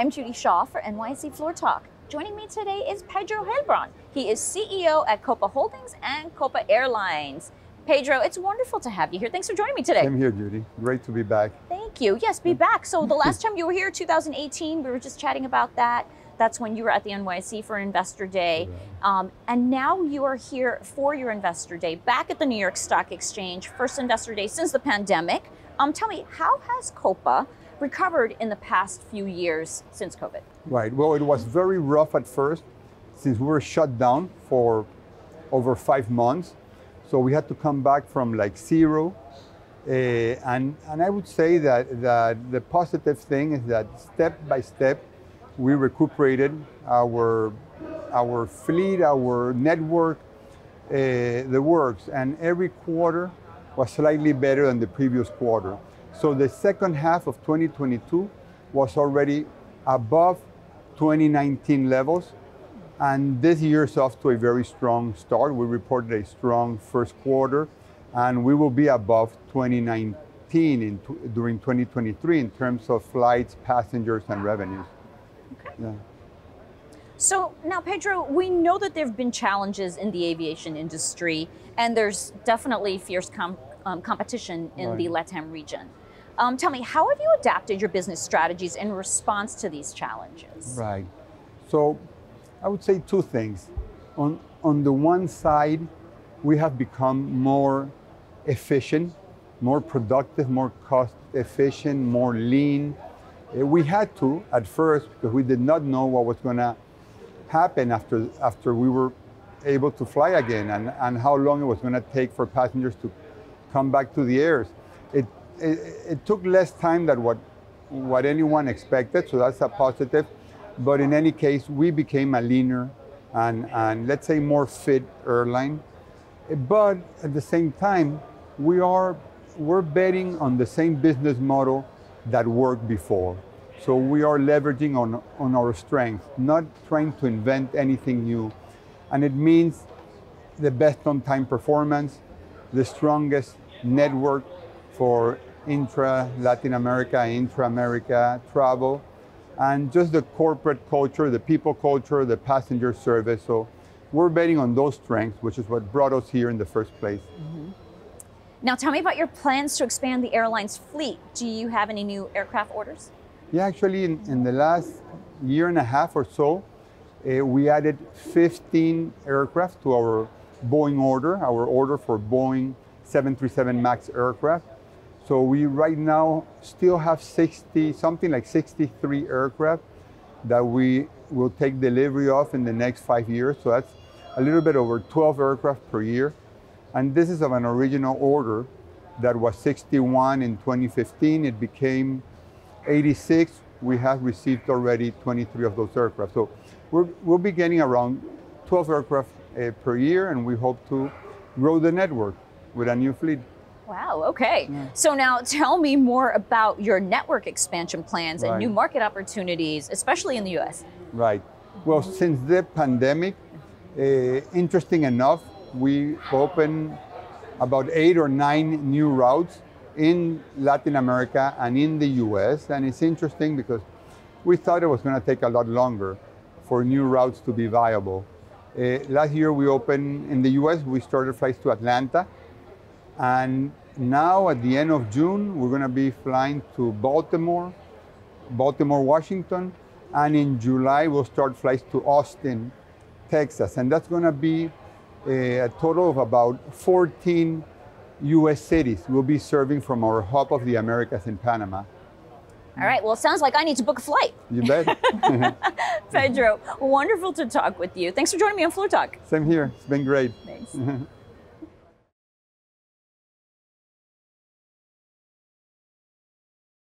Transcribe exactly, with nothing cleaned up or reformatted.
I'm Judy Shaw for N Y C Floor Talk. Joining me today is Pedro Heilbron. He is C E O at Copa Holdings and Copa Airlines. Pedro, it's wonderful to have you here. Thanks for joining me today. I'm here, Judy. Great to be back. Thank you. Yes, be back. So the last time you were here, two thousand eighteen, we were just chatting about that. That's when you were at the N Y C for Investor Day. Right. Um, and now you are here for your Investor Day back at the New York Stock Exchange, first Investor Day since the pandemic. Um, tell me, how has Copa recovered in the past few years since COVID? Right, well, it was very rough at first since we were shut down for over five months. So we had to come back from like zero. Uh, and, and I would say that, that the positive thing is that step by step, we recuperated our, our fleet, our network, uh, the works, and every quarter was slightly better than the previous quarter. So the second half of twenty twenty-two was already above twenty nineteen levels, and this year's off to a very strong start. We reported a strong first quarter, and we will be above twenty nineteen in, during twenty twenty-three in terms of flights, passengers, and revenues. Okay. Yeah. So now, Pedro, we know that there have been challenges in the aviation industry, and there's definitely fierce com um, competition in right. the LATAM region. Um, tell me, how have you adapted your business strategies in response to these challenges? Right. So I would say two things. On, on the one side, we have become more efficient, more productive, more cost efficient, more lean. We had to at first because we did not know what was going to happen after, after we were able to fly again and, and how long it was going to take for passengers to come back to the airs. It, it, it took less time than what, what anyone expected, so that's a positive. But in any case, we became a leaner and, and let's say more fit airline. But at the same time, we are, we're betting on the same business model that worked before. So we are leveraging on, on our strengths, not trying to invent anything new. And it means the best on-time performance, the strongest network for intra-Latin America, intra-America travel, and just the corporate culture, the people culture, the passenger service. So we're betting on those strengths, which is what brought us here in the first place. Mm-hmm. Now tell me about your plans to expand the airline's fleet. Do you have any new aircraft orders? Yeah, actually in, in the last year and a half or so, uh, we added fifteen aircraft to our Boeing order, our order for Boeing seven thirty-seven MAX aircraft. So we right now still have sixty, something like sixty-three aircraft that we will take delivery of in the next five years. So that's a little bit over twelve aircraft per year. And this is of an original order that was sixty-one in twenty fifteen. It became eighty-six. We have received already twenty-three of those aircraft. So we're, we'll be getting around twelve aircraft uh, per year, and we hope to grow the network with a new fleet. Wow, okay. Yeah. So now tell me more about your network expansion plans right. and new market opportunities, especially in the U S. Right. Well, since the pandemic, uh, interesting enough, we opened about eight or nine new routes in Latin America and in the U S. And it's interesting because we thought it was going to take a lot longer for new routes to be viable. Uh, last year we opened, in the U S, we started flights to Atlanta. And now at the end of June, we're going to be flying to Baltimore, Baltimore, Washington. And in July, we'll start flights to Austin, Texas. And that's going to be a, a total of about fourteen U S cities will be serving from our hub of the Americas in Panama. All right, well, it sounds like I need to book a flight. You bet. Pedro, wonderful to talk with you. Thanks for joining me on Floor Talk. Same here, it's been great. Thanks.